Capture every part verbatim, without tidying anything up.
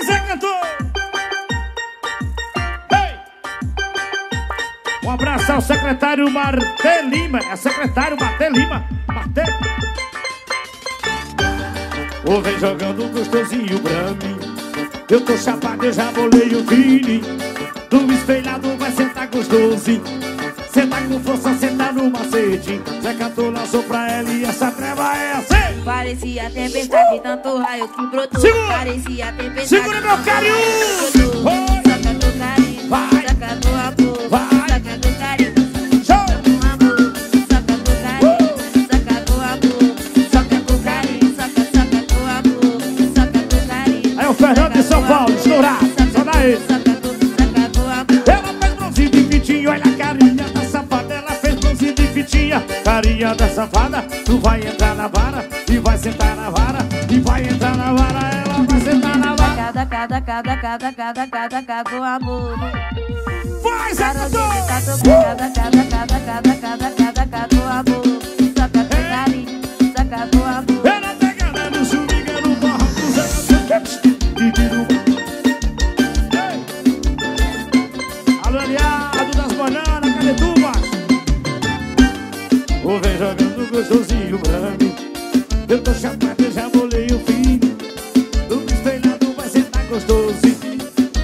Zé Cantor! Hey! Um abraço ao secretário Marté Lima. É secretário Marté Lima. Marté. Oh, vem jogando um gostosinho pra mim. Eu tô chapado, eu já bolei o fini. No espelhado vai sentar gostosinho. Sentar com força, sentar no macete. Zé Cantor lançou pra ela e essa treva é assim. Parecia tempestade, uh! tanto raio que brotou. Segura. Parecia tempestade. Segura meu carinho! Saca do carinho, saca do amor, saca do carinho, saca do amor, saca do carinho, saca do amor, saca do carinho, saca, saca do amor, saca do carinho. É o Fernando de São Paulo, estourar, só dá ele. Saca do, saca do amor. Ela fez bronze de fitinha, olha a carinha da safada. Ela fez bronze de fitinha, carinha da safada. Tu vai entrar na vara. E vai sentar na vara, e vai entrar na vara, ela vai sentar na vara. Cada, cada, cada, cada, cada, cada, cada do amor. Vai, Zé Cantor! Cada, cada, cada, cada, cada, cada, cada do amor. Saca do carinho, saca do amor. Ela tá ganhando, se liga no barro dos anos. Alô, aliado das bananas, cadê tu, macho? Ou vem jogando gostosinho pra mim. Eu tô chapado, eu já molei o fim. No espelhado vai sentar gostoso.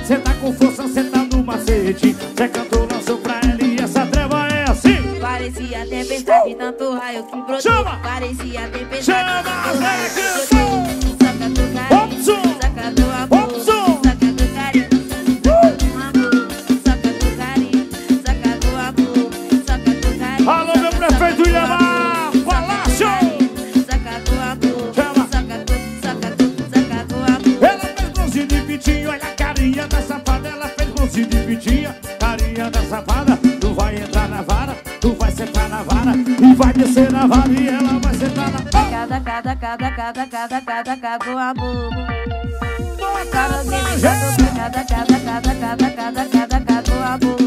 Sentar com força, sentar no macete. Zé Cantor lançou pra ela e essa treva é assim. Parecia tempestade, tanto raio que brotou. Chama! Parecia tempestade. Chama, Zé Cantor! Saca do carinho, saca do amor. Saca do carinho, saca do amor. Saca do carinho, saca do amor. Saca do carinho. Alô, meu prefeito Iamar! Carinha da safada, tu vai entrar na vara, tu vai sentar na vara, e vai descer na vara e ela vai sentar na vara. Cada, cada, cada, cada, cada, cada, cada do amor. Cada, cada, cada, cada, cada, cada, cada, cada do amor.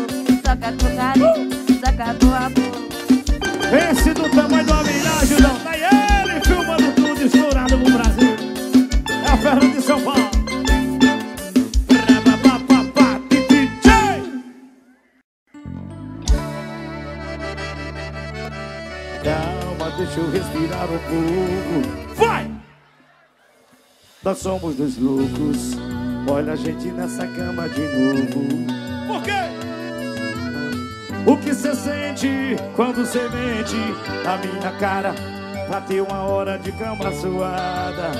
Saca do carinho, saca do amor. Esse do tamanho do milhagem, não tá ele filmando tudo estourado no Brasil. É a Fernanda de São Paulo. Deixa eu respirar um pouco. Vai! Nós somos dois loucos. Olha a gente nessa cama de novo. Por quê? O que você sente quando você mente na minha cara? pra ter uma hora de cama suada.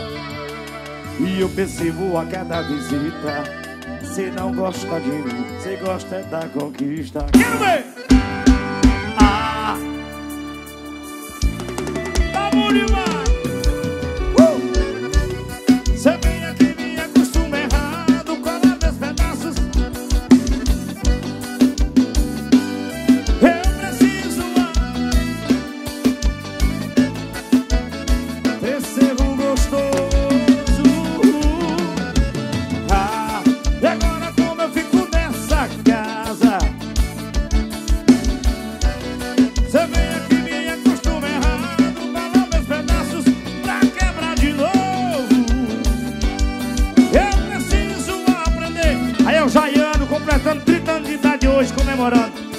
E eu percebo a cada visita, cê não gosta de mim, cê gosta da conquista. Quero ver! Ah! Tá bom demais!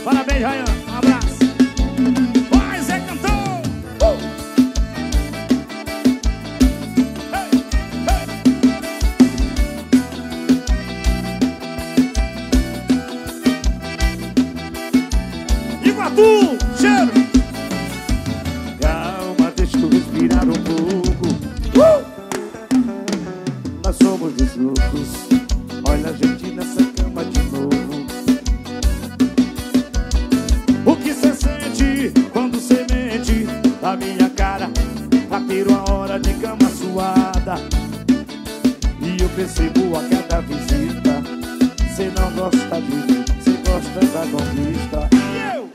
Parabéns, Rayan. Um abraço. Vai, Zé Cantor. Uh! Hey, hey. Iguatu, cheiro. Calma, deixa eu respirar um pouco. Uh! Nós somos dos loucos. Olha a gente nessa cama de novo. Quando cê mente na minha cara, pra ter uma hora de cama suada. E eu percebo a cada visita, cê não gosta de mim, cê gosta da conquista. E eu?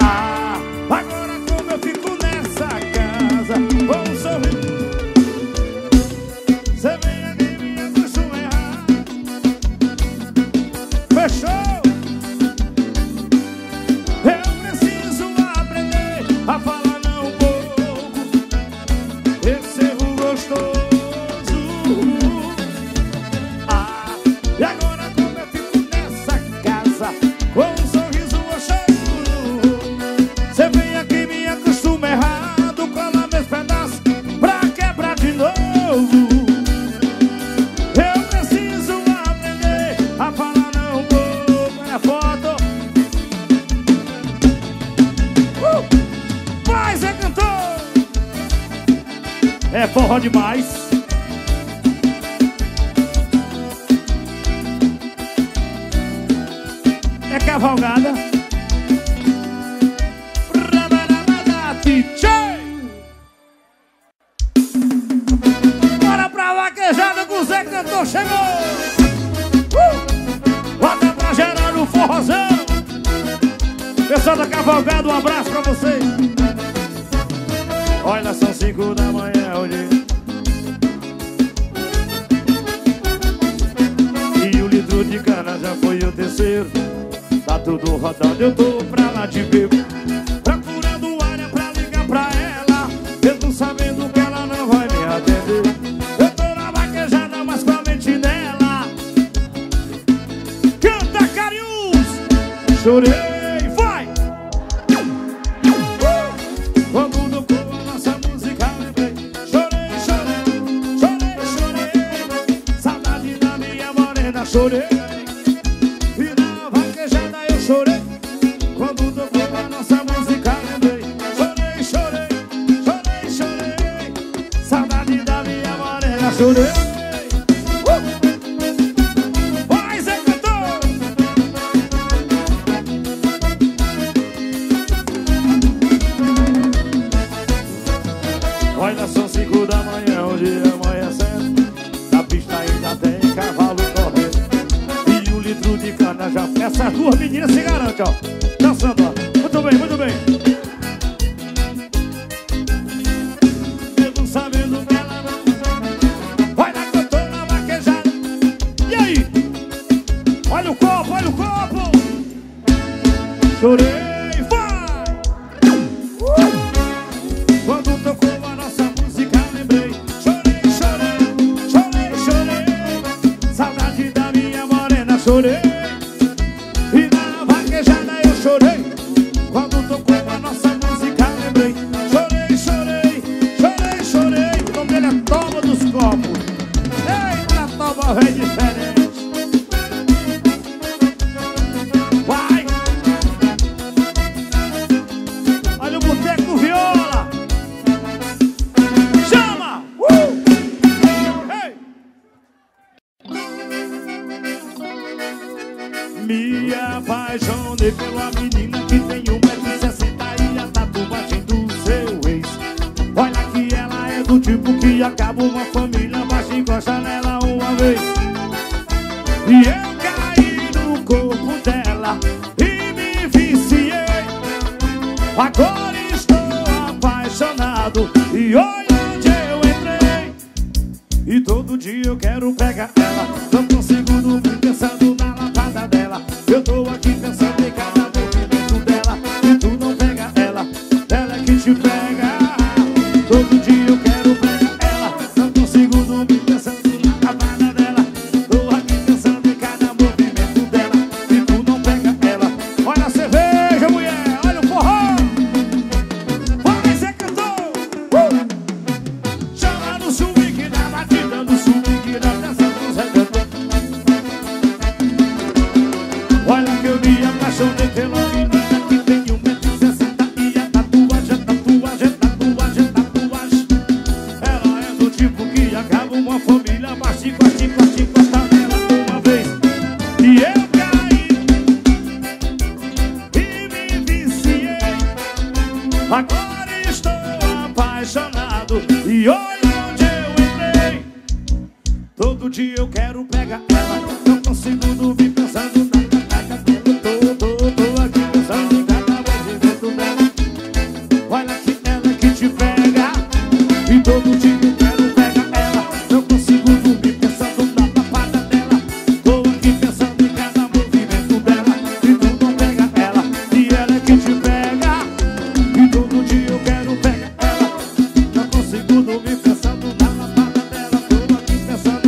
Ah, agora como eu fico nessa casa com um sorriso. Cê vem aqui e me acostuma errado. Fechou? A falar não um pouco, esse erro gostoso. Ah, e agora como eu fico nessa casa com um sorriso gostoso. Cê vem aqui me acostuma errado, cola meus pedaços pra quebrar de novo. Eu preciso aprender a falar não um pouco. Olha a foto. É forró demais. É cavalgada. Bora pra vaquejada que o Zé Cantor chegou. uh! Bota pra gerar no forrozão. Pessoal da cavalgada, um abraço pra vocês. Olha, são cinco da manhã hoje. E o litro de cana já foi o terceiro. Tá tudo rodando, eu tô pra lá de bebo. Procurando área pra ligar pra ela, mesmo sabendo que ela não vai me atender. Eu tô na vaquejada, mas com a mente nela. Canta, Cariús! Chorei. Chorei, e na vaquejada eu chorei. Quando tocou a nossa música lembrei. Chorei, chorei, chorei, chorei. Saudade da minha morena, chorei. uh! Vai, Zé Cantor! Olha, são cinco da manhã, o dia amanhecendo. Na pista ainda tem cavalo. De cana já. Essas duas meninas se garantem, ó. Dançando, ó. Muito bem, muito bem. Mesmo sabendo que ela não vai na cantora vaquejada. E aí? Olha o copo, olha o copo. Chorei, vai! Uh! Quando tocou a nossa música lembrei. Chorei, chorei, chorei, chorei. Saudade da minha morena, chorei. apaixonei pela menina que tem um um metro e sessenta e a tatuagem do seu ex. Olha que ela é do tipo que acaba uma família, mas encosta nela uma vez. E eu caí no corpo dela e me viciei. Agora estou apaixonado e olha onde eu entrei. E todo dia eu quero pegar ela, não consigo dormir pensando na lavada dela. Eu tô aqui pensando em cada movimento dela e tu não pega ela, ela que te pega. Todo dia eu quero pegar ela, não consigo dormir pensando na lavada dela. Tô aqui pensando em cada movimento dela e tu não pega ela. Olha a cerveja, mulher, olha o forró. Vai, Zé Cantor! Uh! Chama no swing da batida, no swing da dança do Zé Cantor. Olha que eu me apaixonei pela menina que tem um metro e sessenta e a tatuagem, tatuagem, tatuagem, tatuagem. Ela é do tipo que acaba uma família, mas de quase, quase, quase nela uma vez. E eu caí e me viciei. Agora estou apaixonado e olha onde eu entrei. Todo dia eu quero pegar ela, não consigo dormir pensando na todo dia eu quero pegar ela, não consigo dormir pensando na papada dela. Tô aqui pensando em cada movimento dela e tu não pega ela, e ela é que te pega. E todo dia eu quero pegar ela, não consigo dormir pensando na papada dela. Tô aqui pensando em cada movimento dela, não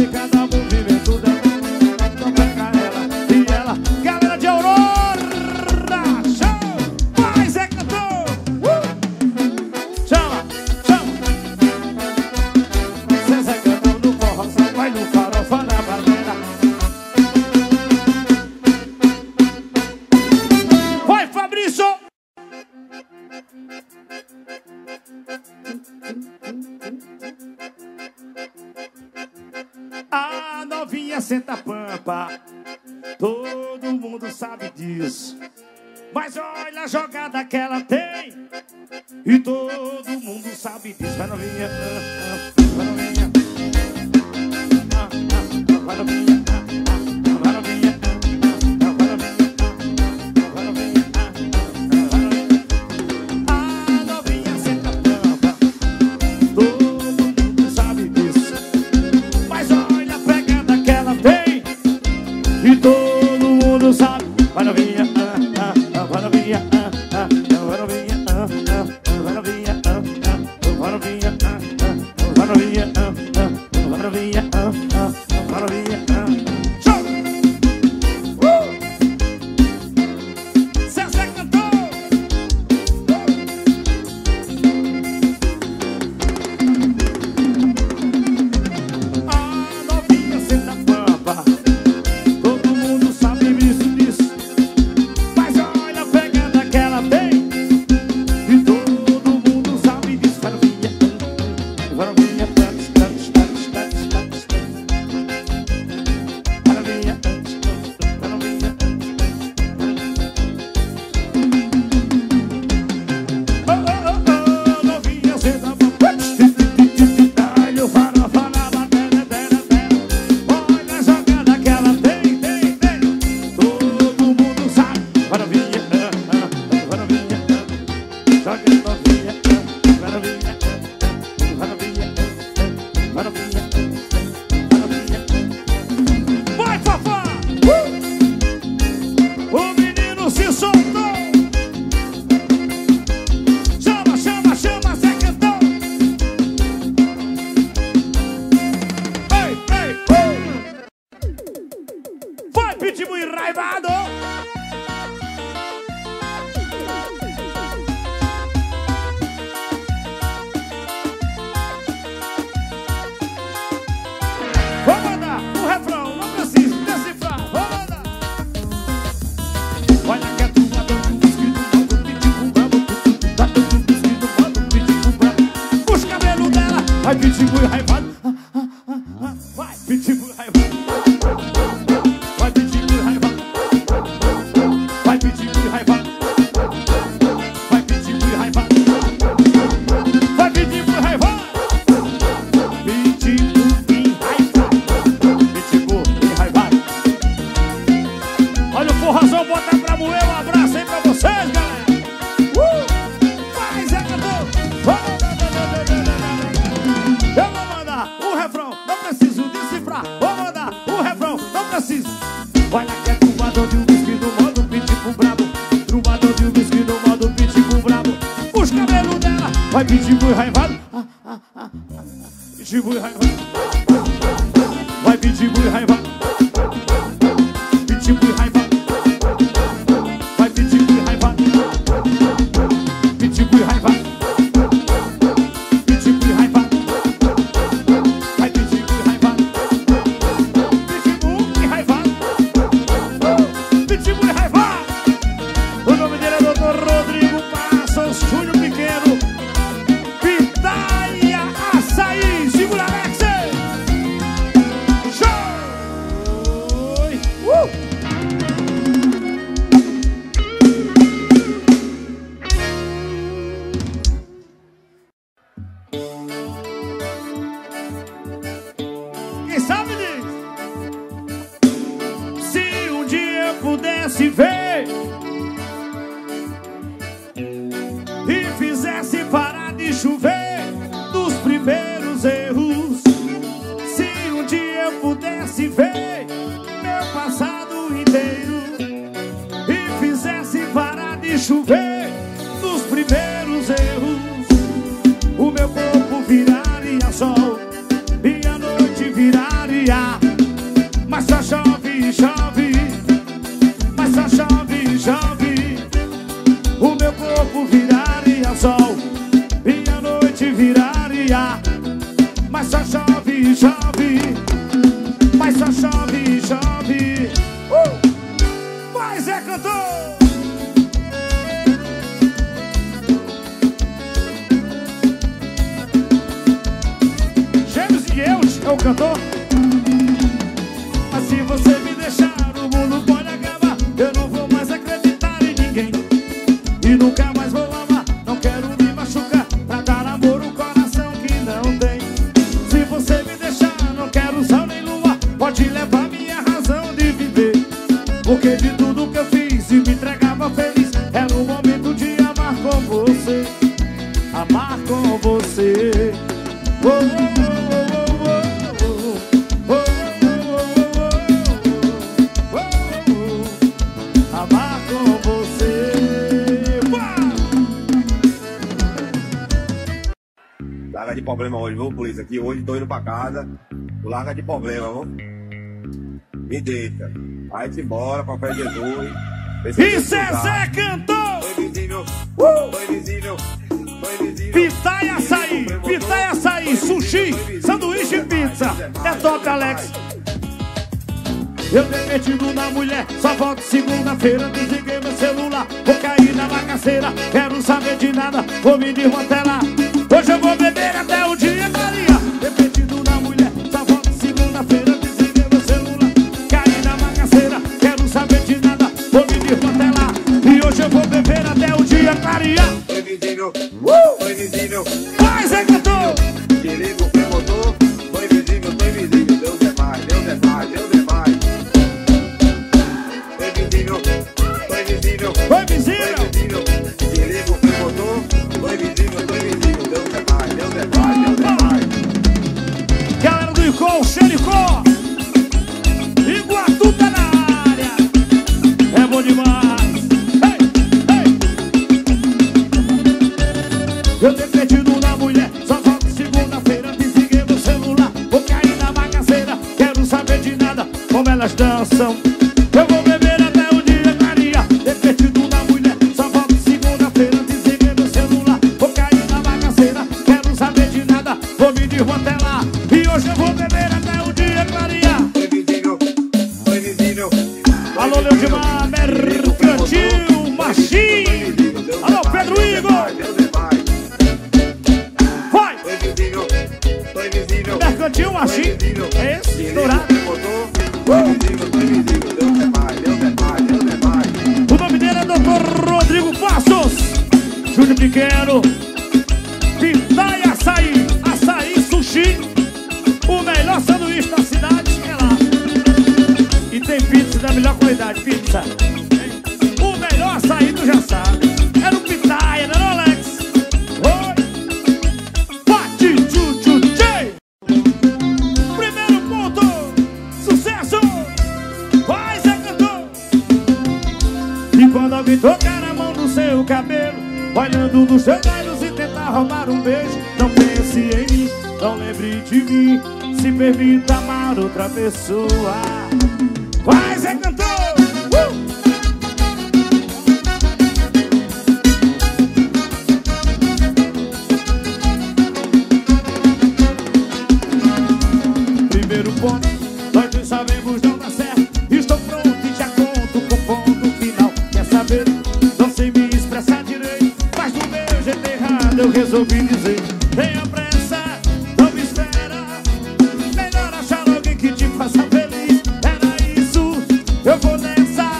pega ela, e ela... Galera de Aurora, show! Vai, Zé Cantor! Uh! Chama! Vai no farofa na bandeira. Vai, Fabrício! A novinha senta pampa, todo mundo sabe disso. Mas olha a jogada que ela tem, e todo mundo sabe disso. Vai, novinha, vai, novinha. A novinha senta pampa, todo mundo sabe disso. Mas olha a pegada que ela tem, e todo mundo sabe. Vai, novinha, vai, novinha, vai, novinha, vai, novinha, vai, novinha, vai, novinha, vai, novinha, maravilha, show! Uh! Zé Cantor! Uh! A novinha senta pampa, todo mundo sabe disso, disso. Mas olha a pegada que ela tem, e todo mundo sabe disso. Maravilha, maravilha, maravilha. boi raivado, pitbull raivado, vai pitbull raivado, pitbull raivado, vai pitbull raivado, pitbull raivado, pitbull raivado, vai pitbull raivado, pitbull raivado, pitbull raivado. O nome dele é doutor Rodrigo Passos Júnior Pequeno. Aqui hoje tô indo pra casa, larga de problema, viu? Me deita, vai-te embora pra Fé Jesus. Isso é Zé Cantor! Foi invisível, uh! foi invisível, foi invisível. Pitá e açaí, pitá e açaí, sushi, sanduíche e pizza. É top, Alex. Eu tenho metido na mulher, só volto segunda-feira. Desliguei meu celular, vou cair na bagaceira. Quero saber de nada, vou me desmantelar. Hoje eu vou beber até o dia clarear. Repetido na mulher, só volta segunda-feira. Desliguei meu celular, caí na bagaceira. Quero saber de nada, vou me desmantelar. E hoje eu vou beber até o dia clarear. Foi invisível, uh! foi invisível. Mas é que eu tô! Te ligo, que botou. Foi invisível, foi invisível. Deus é mais, Deus é mais, Deus é mais. Foi invisível, foi invisível. Foi invisível. Te ligo, que botou. Foi invisível, foi invisível. Galera do Icó, Xericó, Iguatu tá na área. É bom demais. Ei, ei. Eu tenho perdido na mulher, só volto segunda-feira. Desliguei meu celular, vou cair na bagaceira. Quero saber de nada, como elas dançam. Eu vou beber até o dia clarear. Tenho perdido na mulher, só volto segunda-feira. Desliguei meu celular, vou cair na bagaceira. Quero saber de nada, vou me desmantelar. Hoje eu vou beber até o dia clarear. Foi invisível, foi invisível. Alô, Leodimar, Mercantil, Martim. Alô, Pedro Igor. Vai! Foi invisível, foi invisível. Mercantil, Martim. É esse, dourado. O nome dele é doutor Rodrigo Passos Júnior Pequeno. Pitá e açaí, açaí, sushi. O melhor sanduíche da cidade é lá. E tem pizza da melhor qualidade, pizza. O melhor açaí, tu já sabe. Era o Pitaia, não era o Alex? Oi! Bate, tchu, tchu, tchê! Primeiro ponto! Sucesso! Vai, Zé Cantor! E quando alguém tocar na mão do seu cabelo, olhando nos seus olhos e tentar roubar um beijo. Não pense em mim, não lembre de mim. Se permita amar outra pessoa. Vai, Zé Cantor! Uh! Primeiro ponto, nós dois sabemos não dá certo. Estou pronto e já conto com o ponto final. Quer saber? Não sei me expressar direito, mas do meu jeito errado eu resolvi dizer. Tenha pressa, não me espera. Melhor achar alguém que te faça feliz. Era isso, eu vou nessa.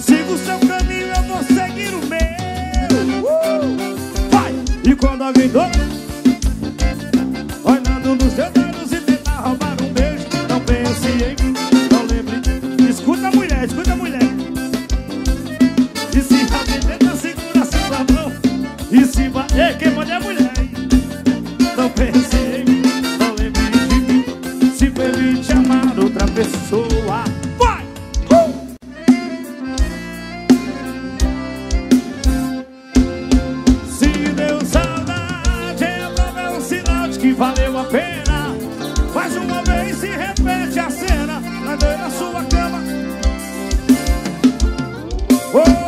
Sigo o seu caminho, eu vou seguir o meu. uh! Vai! E quando alguém doida, olhando nos seus olhos e tentar roubar um beijo, não pense em mim, não lembre. Escuta a mulher, escuta a mulher. E se a tenta segura seu ladrão. E se vai, ei, quem pode é mulher. Não pense em mim, não lembre de mim. Se permite amar outra pessoa. Vai! Uh! Se deu saudade, eu não é um sinal de que valeu a pena. Mais uma vez e repete a cena. Na dor na sua cama. Oh!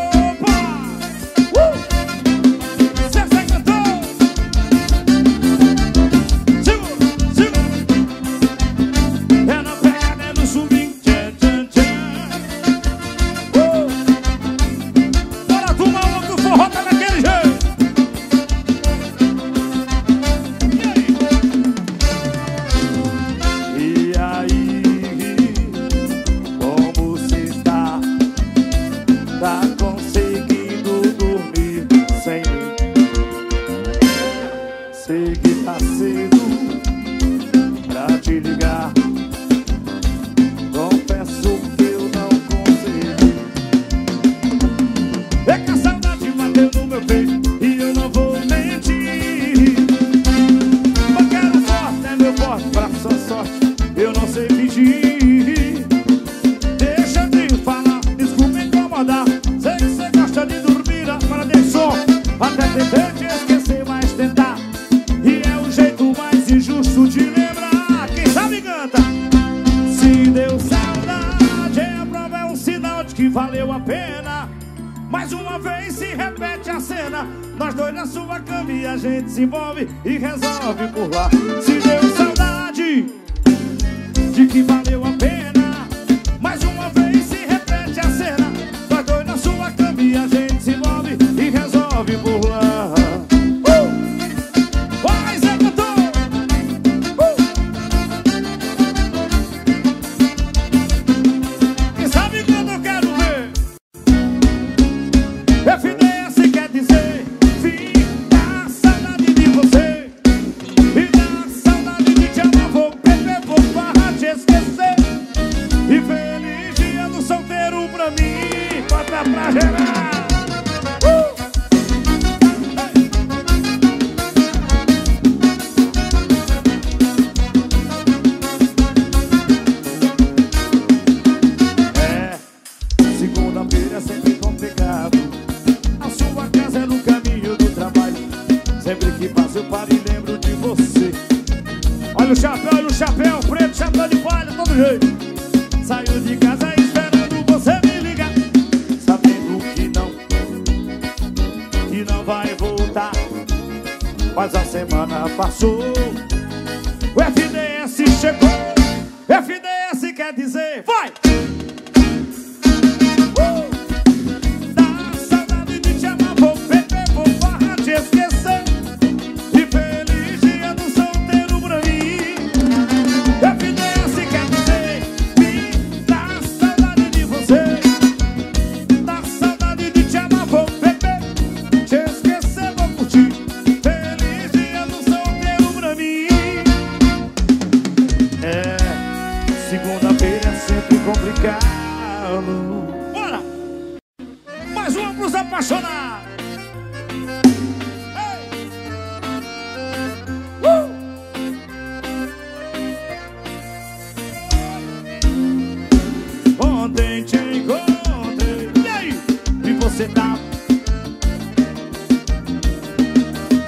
Você tá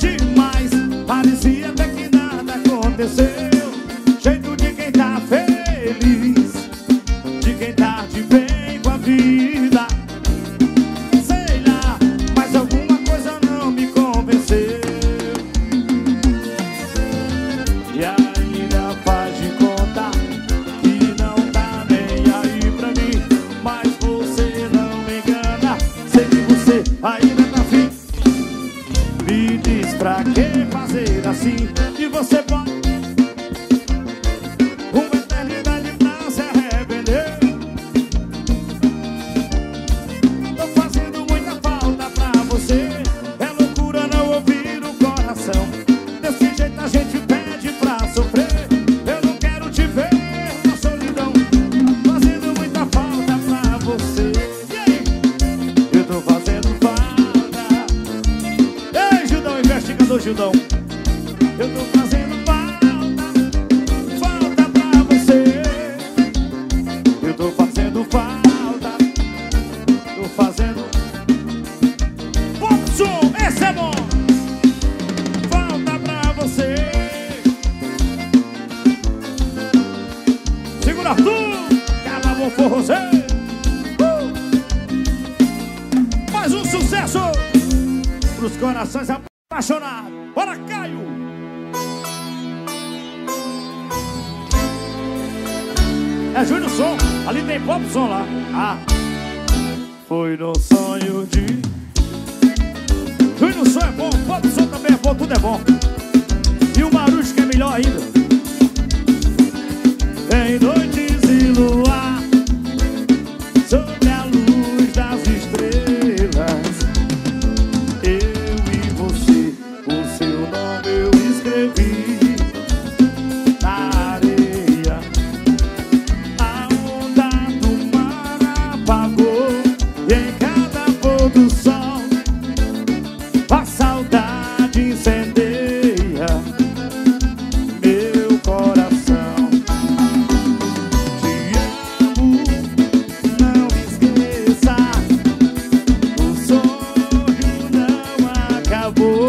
demais. o seu jeito de quem tá feliz, de quem tá de bem com a vida. Sei lá, mas alguma coisa não me convenceu. E ainda faz de conta que não tá nem aí pra mim. Mas você não me engana, sei que você ainda tá afim. Me diz pra que fazer assim? E você pode uma eternidade pra se arrepender. Tô fazendo muita falta pra você. É loucura não ouvir o coração. Desse jeito a gente pede pra sofrer. Eu não quero te ver na solidão. Fazendo muita falta pra você. E aí? Eu tô fazendo falta. Ei, Judão, investigador Judão, eu tô fazendo falta, falta pra você. Eu tô fazendo falta, tô fazendo. Bom som, esse é bom. Falta pra você. Segura Arthur, cala bom forrozeiro. Uh! Mais um sucesso pros corações apaixonados. Bora, Caio! É Júnior Som, ali tem pop som lá. Ah. Foi no sonho de Júnior Som é bom, pop som também é bom, tudo é bom. E o Marujo que é melhor ainda. Em noites e luar, sobre a luz das estrelas, eu e você, o seu nome eu escrevi. Whoa.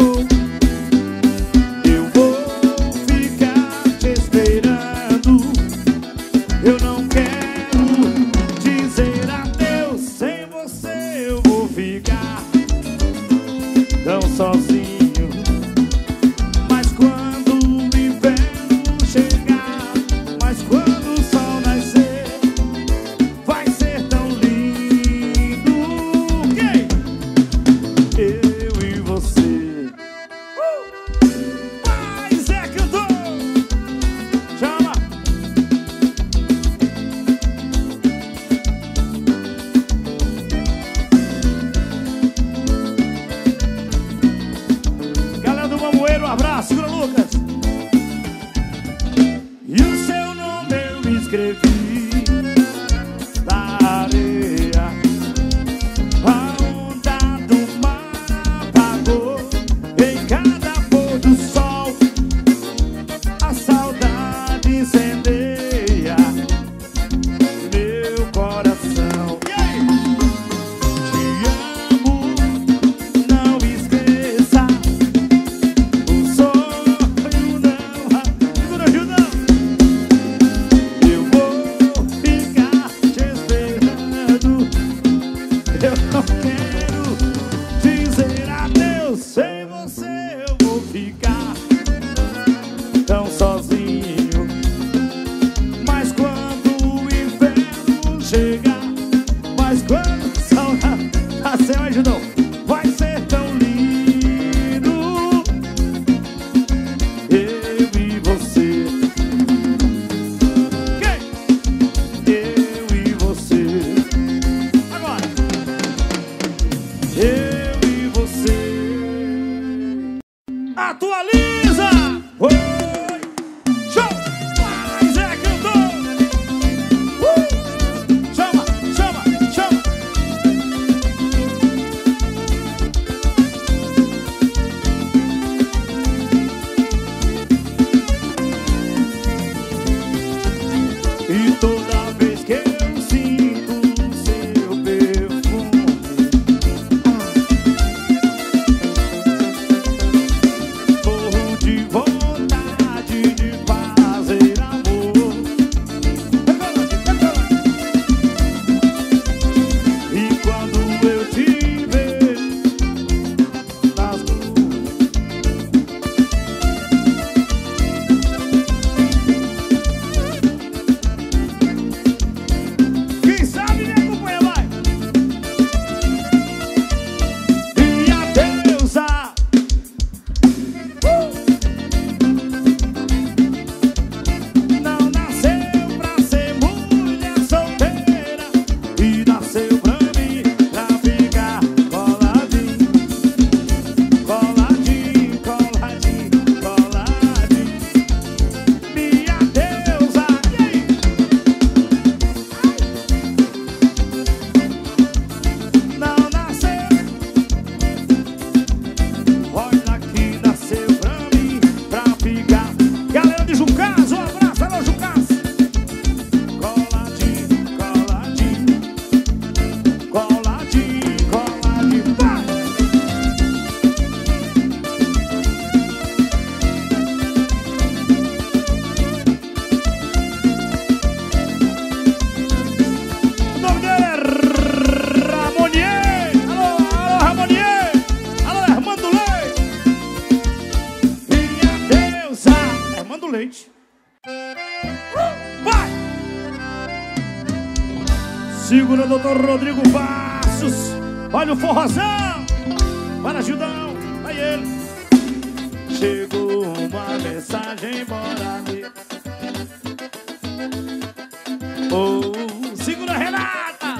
Segura o doutor Rodrigo Passos. Olha o forrozão para ajudar. Aí ele. Chegou uma mensagem, bora ver. Oh, segura Renata.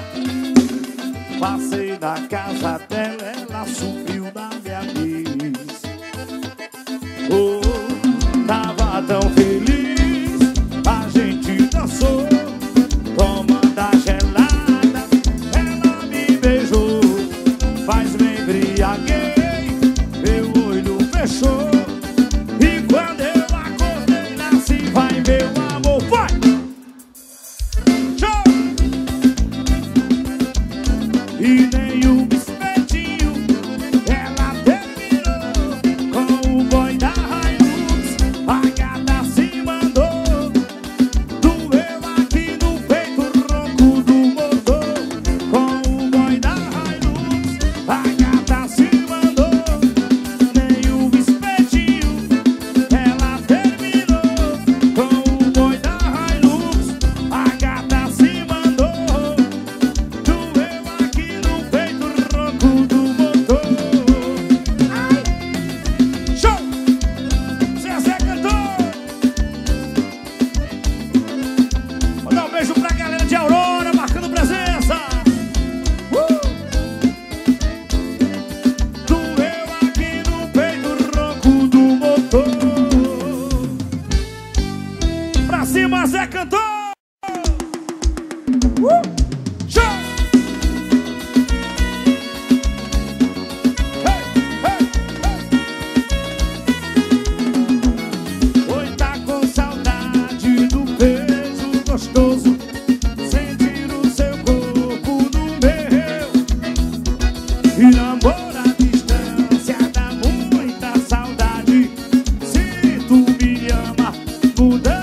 Passei na casa dela, ela subiu na minha vez. Oh, tava tão feliz, a gente dançou, tomando a gelada, ela me beijou, mas me embriaguei, meu olho fechou. Zé Cantor! Uh! Show! Hey, hey, hey. Oi, tá com saudade do beijo gostoso, sentir o seu corpo no meu. E namoro à distância dá muita saudade. Se tu me ama, muda.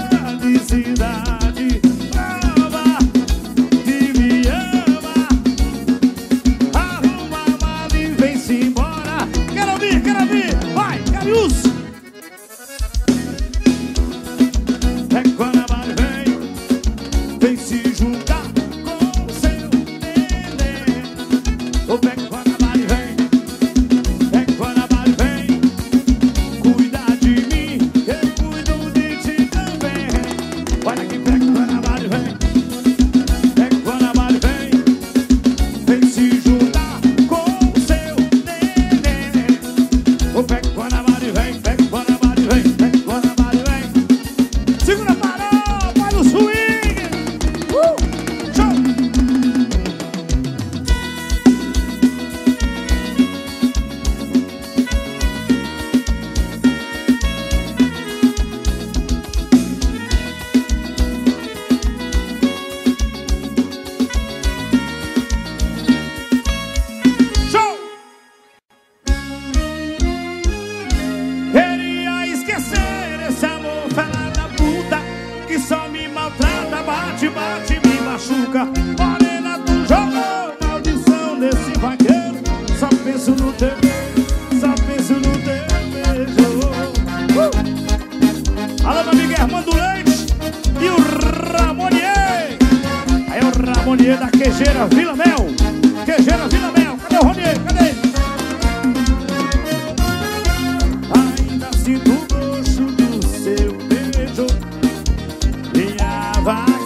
Morena, tu jogou maldição desse vaqueiro. Só penso no teu beijo, só penso no teu beijo. uh! Alô, meu amigo Armando Leite e o Ramonier. Aí é o Ramonier da Quejeira Vila Mel. Quejeira Vila Mel, cadê o Ramonier? Cadê ele? Ainda sinto o gosto do seu beijo, minha vaqueira.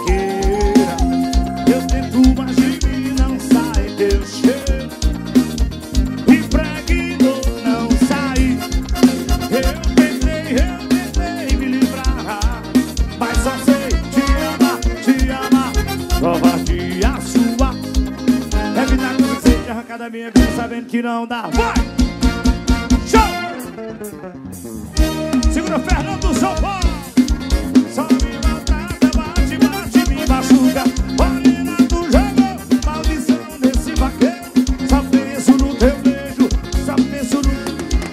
Da minha vida sabendo que não dá. Vai! Show! Segura o Fernando São Paulo. Só me maltrata, bate, bate, me machuca. Morena, tu jogou maldição desse vaqueiro. Só penso no teu beijo, só penso no...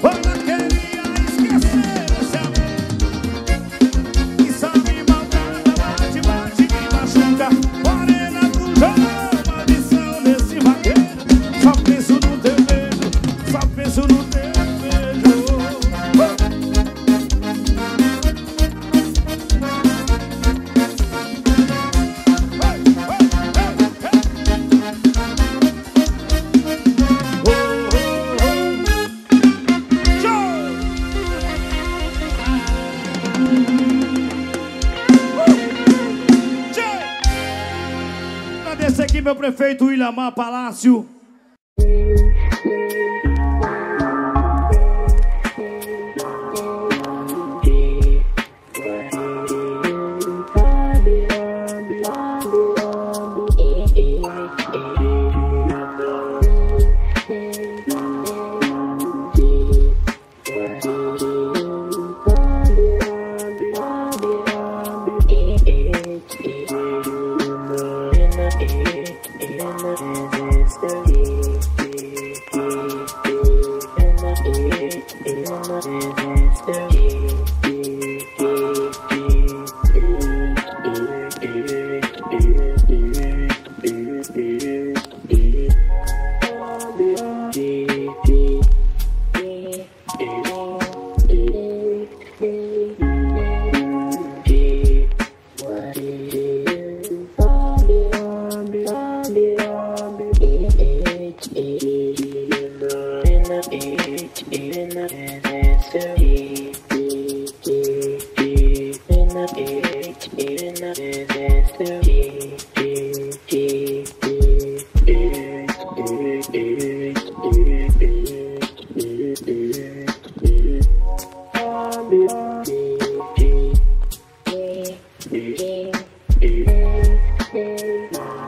Ela queria esquecer esse amor. E só me maltrata, bate, bate, me machuca. Morena, tu jogou. aqui meu prefeito Williamar Palácio.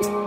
Yeah.